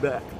back.